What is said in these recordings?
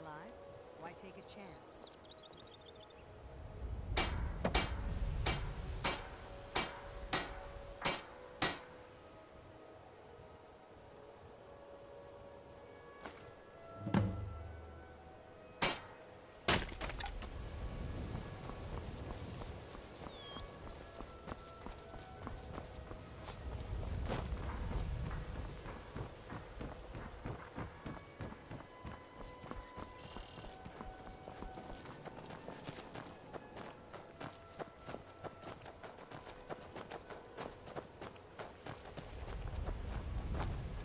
alive? Why take a chance?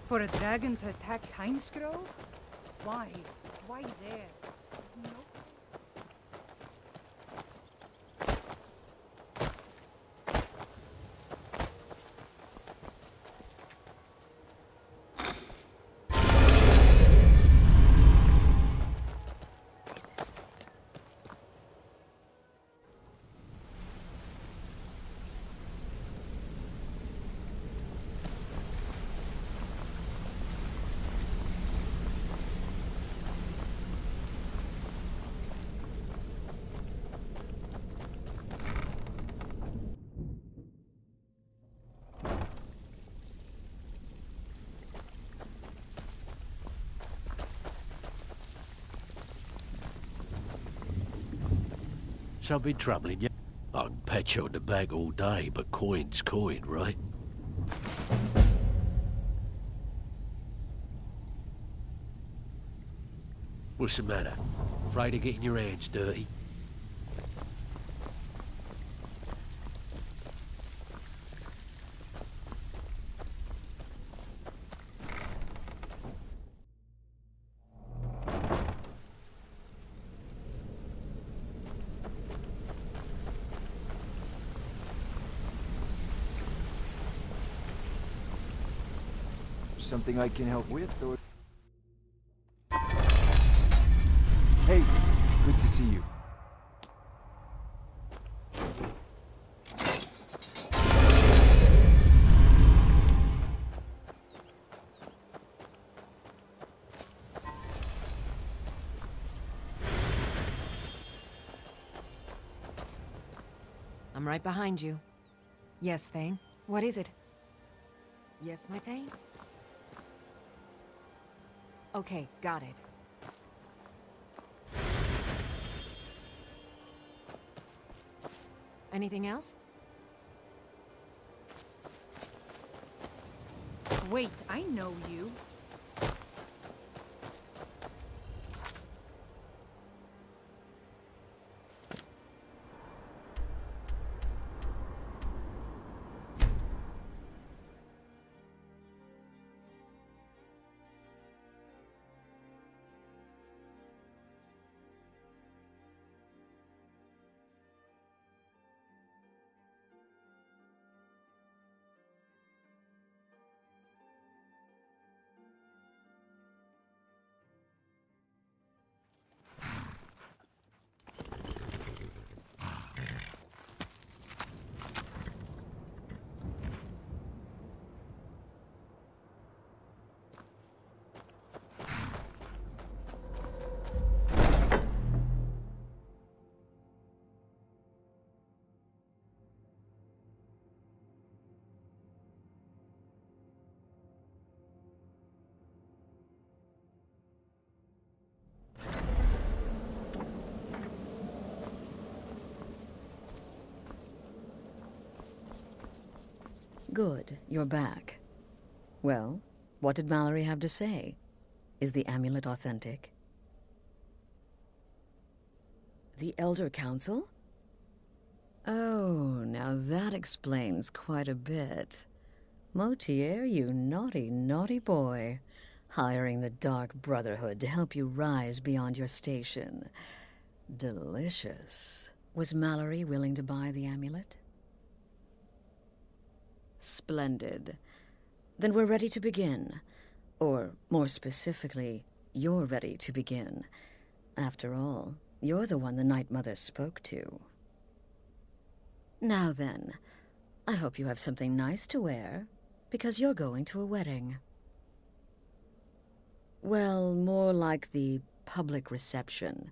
For a dragon to attack Heinsgrove? Why? Why there? I'll be troubling you. I can patch you on the bag all day, but coin's coin, right? What's the matter? Afraid of getting your hands dirty? Something I can help with, or... Hey, good to see you. I'm right behind you. Yes, Thane. What is it? Yes, my Thane? Okay, got it. Anything else? Wait, I know you. Good, you're back. Well, what did Mallory have to say? Is the amulet authentic? The Elder Council? Oh, now that explains quite a bit. Motierre, you naughty, naughty boy. Hiring the Dark Brotherhood to help you rise beyond your station. Delicious. Was Mallory willing to buy the amulet? Splendid. Then we're ready to begin. Or, more specifically, you're ready to begin. After all, you're the one the Night Mother spoke to. Now then, I hope you have something nice to wear, because you're going to a wedding. Well, more like the public reception.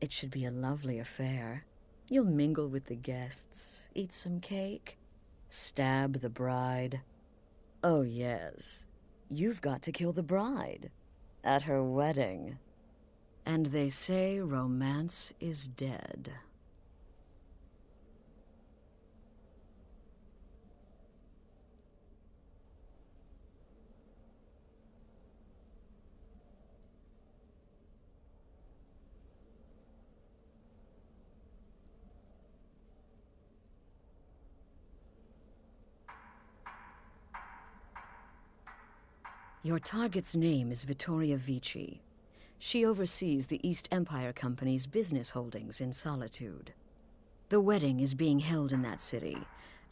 It should be a lovely affair. You'll mingle with the guests, eat some cake, stab the bride. Oh, yes. You've got to kill the bride at her wedding. And they say romance is dead. Your target's name is Vittoria Vici. She oversees the East Empire Company's business holdings in Solitude. The wedding is being held in that city,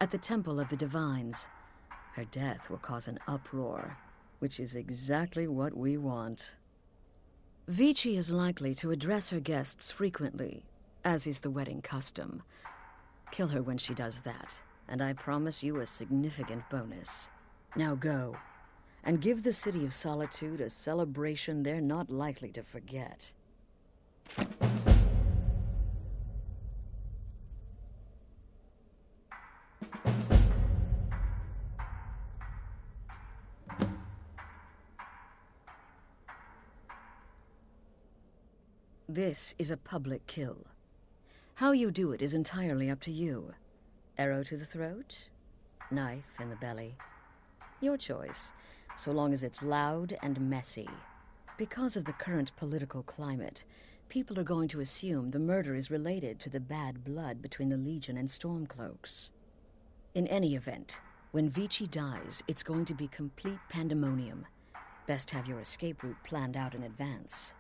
at the Temple of the Divines. Her death will cause an uproar, which is exactly what we want. Vici is likely to address her guests frequently, as is the wedding custom. Kill her when she does that, and I promise you a significant bonus. Now go. And give the city of Solitude a celebration they're not likely to forget. This is a public kill. How you do it is entirely up to you. Arrow to the throat, knife in the belly. Your choice. So long as it's loud and messy. Because of the current political climate, people are going to assume the murder is related to the bad blood between the Legion and Stormcloaks. In any event, when Vici dies, it's going to be complete pandemonium. Best have your escape route planned out in advance.